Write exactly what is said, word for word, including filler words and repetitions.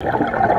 You